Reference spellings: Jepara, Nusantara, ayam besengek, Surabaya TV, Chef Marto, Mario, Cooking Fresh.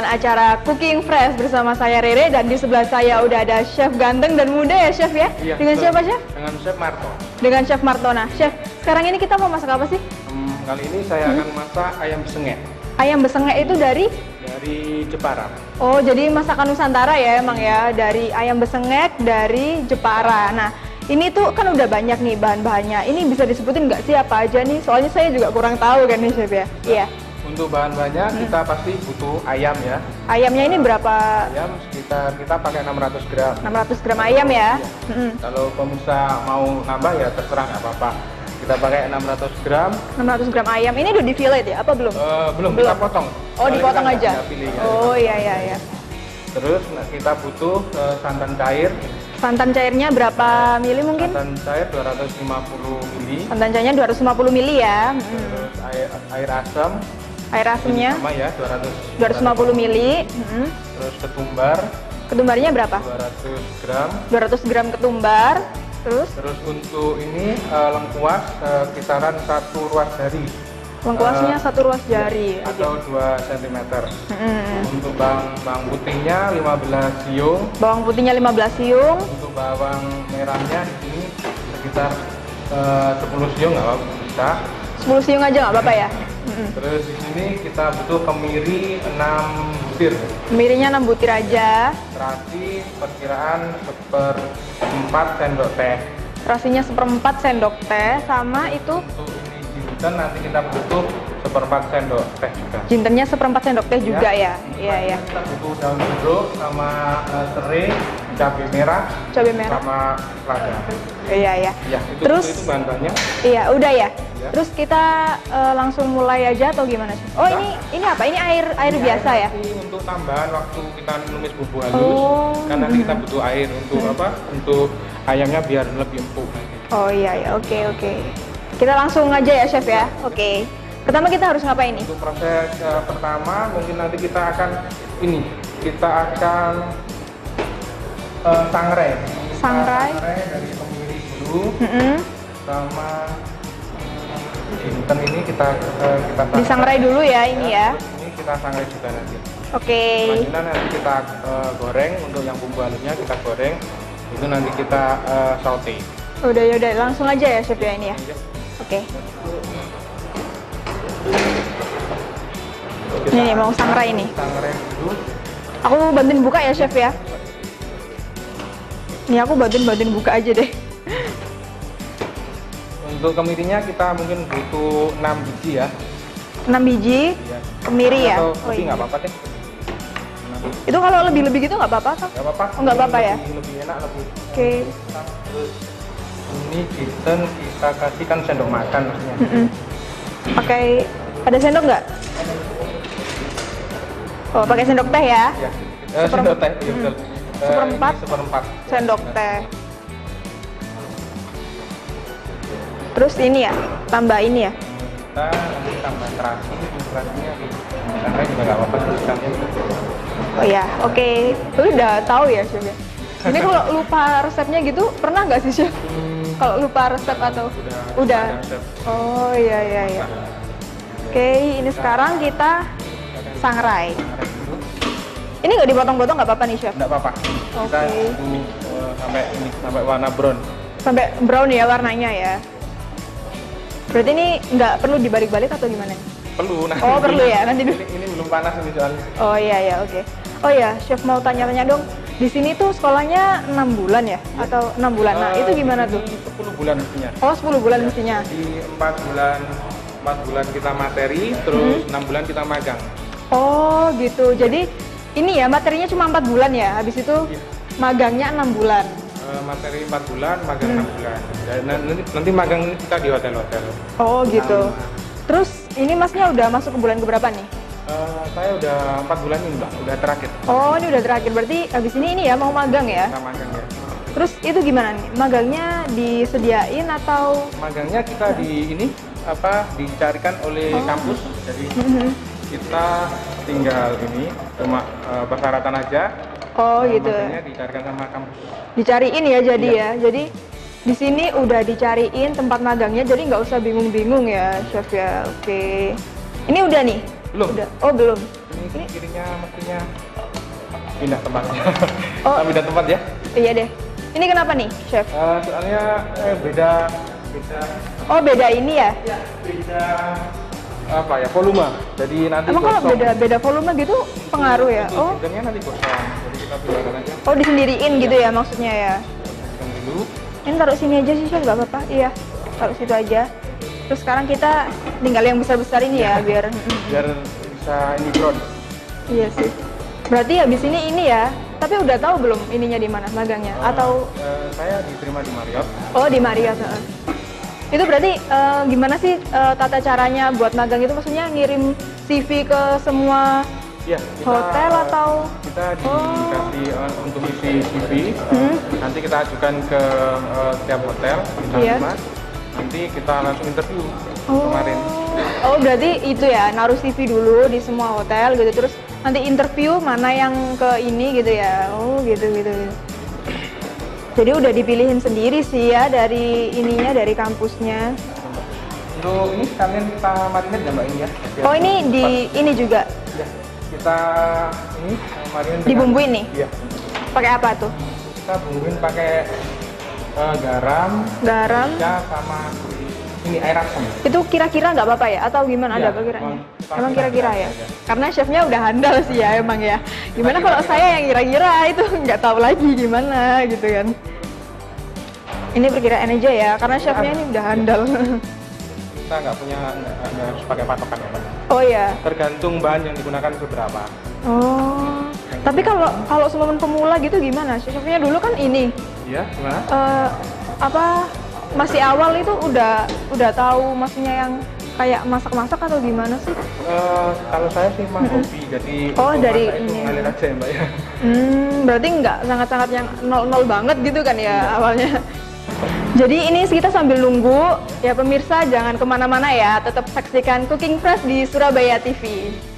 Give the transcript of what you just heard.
dengan acara Cooking Fresh bersama saya Rere, dan di sebelah saya udah ada chef ganteng dan muda ya chef ya. Iya, dengan betul. Siapa chef? Dengan Chef Marto. Dengan Chef Marto. Nah chef, sekarang ini kita mau masak apa sih? Kali ini saya akan masak ayam besengek. Ayam besengek itu dari? Dari Jepara. Oh, jadi masakan Nusantara ya emang ya, dari ayam besengek dari Jepara. Nah ini tuh kan udah banyak nih bahan-bahannya. Ini bisa disebutin nggak sih apa aja nih? Soalnya saya juga kurang tahu kan nih chef ya. Iya. Untuk bahan-bahannya kita pasti butuh ayam ya. Ayamnya ini berapa? Ayam sekitar kita pakai 600 gram. 600 gram ayam ya. Iya. Kalau pemirsa mau nambah ya terserah nggak apa-apa. Kita pakai 600 gram. 600 gram ayam ini udah di fillet ya? Apa belum? Belum, kita potong. Oh, soalnya dipotong aja. Oh iya. Terus kita butuh santan cair. Santan cairnya berapa mili mungkin? Santan cair 250 mili. Santan cairnya 250 mili ya. Terus air asam. Air asamnya sama ya 250 mili. Terus ketumbar. Ketumbarnya berapa? 200 gram. 200 gram ketumbar. Terus untuk ini lengkuas kisaran 1 ruas jari. Lengkuasnya 1 ruas jari atau 2 cm. Untuk bawang putihnya 15 siung. Bawang putihnya 15 siung. Untuk bawang merahnya di sini sekitar 10 siung nggak apa-apa bisa. 10 siung aja nggak apa-apa ya. Terus di sini kita butuh kemiri 6 butir. Kemirinya 6 butir aja. Terasi perkiraan 1/4 sendok teh. Terasinya 1/4 sendok teh sama itu. Untuk ini jinten nanti kita butuh 1/4 sendok teh juga. Jintennya 1/4 sendok teh juga ya. Iya. Kita butuh daun jeruk sama serai, cabai merah, sama lada. Iya. Ya, itu bahan-bahannya. Iya, udah ya. Terus kita langsung mulai aja atau gimana? Oh nah, ini apa? Ini air biasa ya? Untuk tambahan waktu kita menumis bumbu halus, karena nanti kita butuh air untuk apa? Untuk ayamnya biar lebih empuk. Oh iya, oke. Kita langsung aja ya chef ya. Oke. Pertama kita harus ngapain nih? Untuk proses pertama mungkin nanti kita akan sangrai. Sangrai dari kemiri dulu sama jinten ini kita disangrai dulu ya ini ya. Ini kita sangrai juga nanti. Oke. Selanjutnya nanti kita goreng untuk yang bumbu halusnya kita goreng. Itu nanti kita saute. Udah langsung aja ya chef ya ini ya. Oke. Nih mau sangrai ini. Sangrai dulu. Aku bantuin buka ya chef ya. Ini aku bantuin buka aja deh. Untuk kemirinya kita mungkin butuh 6 biji ya. 6 biji kemiri ya. Tapi nggak apa-apa deh. Itu kalau lebih-lebih gitu nggak apa-apa kan? Nggak apa-apa. Nggak apa-apa ya. Lebih enak lebih. Oke. Terus ini jinten kita kasihkan sendok makan maksudnya. Pakai ada sendok nggak? Oh pakai sendok teh ya? Ya. Sendok teh. Betul. 1/4 sendok teh. Terus ini ya, tambah ini ya. Kita tambah terasi, terasinya karena juga nggak apa-apa terasinya. Oh ya, oke. Lu udah tahu ya chef ya. Ini kalau lupa resepnya gitu pernah nggak sih chef? Kalau lupa resep atau udah? Oh iya. Oke, ini sekarang kita sangrai. Ini nggak dipotong-potong nggak apa-apa nih chef? Nggak apa-apa. Kita sampai warna brown. Sampai brown ya warnanya ya. Berarti ini nggak perlu dibalik-balik atau gimana? Perlu. Nanti. Oh perlu ya nanti dulu. Ini belum panas nih soalnya. Oh iya oke. Oh ya chef mau tanya-tanya dong. Di sini tuh sekolahnya 6 bulan ya atau 6 bulan? Nah itu gimana tuh? 10 bulan mestinya. Oh 10 bulan mestinya. Di 4 bulan kita materi, terus 6 bulan kita magang. Oh gitu. Jadi ini ya materinya cuma 4 bulan ya. Habis itu magangnya 6 bulan. Materi 4 bulan, magang 6 bulan. Dan nanti magang kita di hotel-hotel. Oh gitu. Terus ini masnya udah masuk ke bulan keberapa nih? Saya udah 4 bulan ini mbak, udah terakhir. Oh ini udah terakhir, berarti habis ini ya mau magang ya? Kita magang ya. Terus itu gimana nih? Magangnya disediain atau? Magangnya kita dicarikan oleh kampus. Jadi kita tinggal cuma persyaratan aja. Oh gitu. Makanya dicarikan sama kampus. Dicariin ya jadi ya. Jadi di sini udah dicariin tempat magangnya, jadi nggak usah bingung-bingung ya chef ya. Oke. Ini udah nih? Belum. Udah. Oh belum. Ini piringnya mestinya pindah tempatnya. Oh. Nah, pindah tempat ya? Iya deh. Ini kenapa nih, Chef? Soalnya beda. Oh, beda ini ya? Iya, beda apa ya? Volume. Jadi nanti emang gosong. Kalau beda volume gitu pengaruh ya? Itu, oh. Bidangnya nanti gosong. Jadi kita pindahkan aja. Oh, disendiriin ya. Gitu ya maksudnya ya? Dulu. Ini taruh sini aja sih, Chef, nggak apa-apa. Iya, taruh situ aja. Terus sekarang kita tinggal yang besar-besar ini ya, biar bisa ini ground. Iya sih. Berarti habis ini ya. Tapi udah tahu belum ininya di mana magangnya? Atau saya diterima di Mario. Oh, di Mario. Itu berarti gimana sih tata caranya buat magang itu? Maksudnya ngirim CV ke semua ya, hotel atau? Kita dikasih untuk isi CV. Nanti kita ajukan ke setiap hotel. Nanti kita langsung interview kemarin. Oh, berarti itu ya, naruh CV dulu di semua hotel gitu, terus nanti interview mana yang ke ini gitu ya. Oh, gitu. Jadi udah dipilihin sendiri sih ya dari ininya, dari kampusnya. Untuk ini sekalian kita marinate ya Mbak ini ya. Oh, ini di ini juga? Ya, kita ini marinate. Dibumbuin nih? Iya. Pakai apa tuh? Kita bumbuin pakai garam, sama ini air asam. Itu kira-kira nggak apa-apa ya? Atau gimana ya, ada perkiraannya? Emang kira-kira ya? Aja. Karena chefnya udah handal sih ya emang ya. Gimana kalau saya yang kira-kira itu nggak tahu lagi gimana gitu kan. Ini perkiraan aja ya, karena chefnya ini udah handal. Kita nggak punya, nggak harus pakai patokan ya Pak. Oh iya? Tergantung bahan yang digunakan seberapa. Oh, tapi kalau semen pemula gitu gimana? Chefnya dulu kan ini. Iya, gimana? Masih awal itu udah tahu maksudnya yang kayak masak-masak atau gimana sih? Kalau saya sih mah hobi, jadi dari itu ngalir aja ya Mbak ya. Berarti nggak sangat-sangat yang nol-nol banget gitu kan ya awalnya. Jadi ini kita sambil nunggu ya pemirsa, jangan kemana-mana ya, tetap saksikan Cooking Fresh di Surabaya TV.